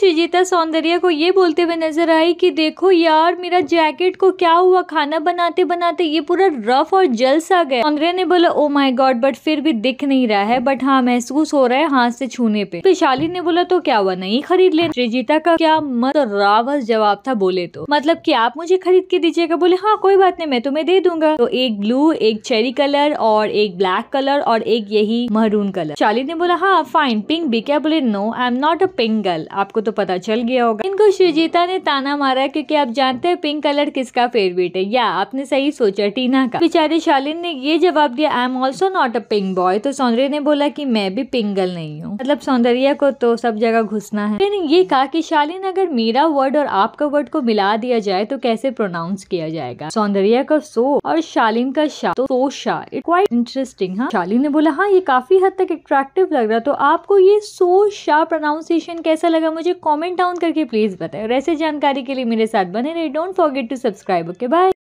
श्रीजीता सौंदर्या को ये बोलते हुए नजर आई कि देखो यार, मेरा जैकेट को क्या हुआ, खाना बनाते बनाते ये पूरा रफ और जल सा गया। सौंदर्या ने बोला ओ माय गॉड, बट फिर भी दिख नहीं रहा है, बट हाँ महसूस हो रहा है हाथ से छूने पे। तो शालिन ने बोला तो क्या हुआ, नहीं खरीद लेना। श्रीजीता का क्या मत रावस जवाब था, बोले तो मतलब कि आप मुझे खरीद के दीजिएगा। बोले हाँ कोई बात नहीं, मैं तुम्हें दे दूंगा। तो एक ब्लू, एक चेरी कलर और एक ब्लैक कलर और एक यही महरून कलर। शालिन ने बोला हाँ फाइन, पिंक भी क्या? बोले no I am not a pink girl, आपको तो पता चल गया होगा। इनको श्रीजीता ने ताना मारा क्योंकि आप जानते हैं पिंक कलर किसका फेवरेट है। या आपने सही सोचा, टीना का। बेचारे शालिन ने ये जवाब दिया I am also not a pink boy. तो सौंदर्या ने बोला कि मैं भी पिंक गर्ल नहीं हूँ। मतलब सौंदर्या को तो सब जगह घुसना है। मैंने ये कहा कि शालिन अगर मेरा वर्ड और आपका वर्ड को मिला दिया जाए तो कैसे प्रोनाउंस किया जाएगा। सौंदर्या का सो और शालिन का शा, तो सोशा। It quite interesting. हाँ शालिन ने बोला हाँ ये काफी हद तक अट्रैक्टिव लग रहा। तो आपको ये सोशा प्रोनाउंसिएशन कैसा लगा मुझे कॉमेंट डाउन करके प्लीज बताए। और ऐसे जानकारी के लिए मेरे साथ बने रहे। Don't forget to subscribe. Okay bye.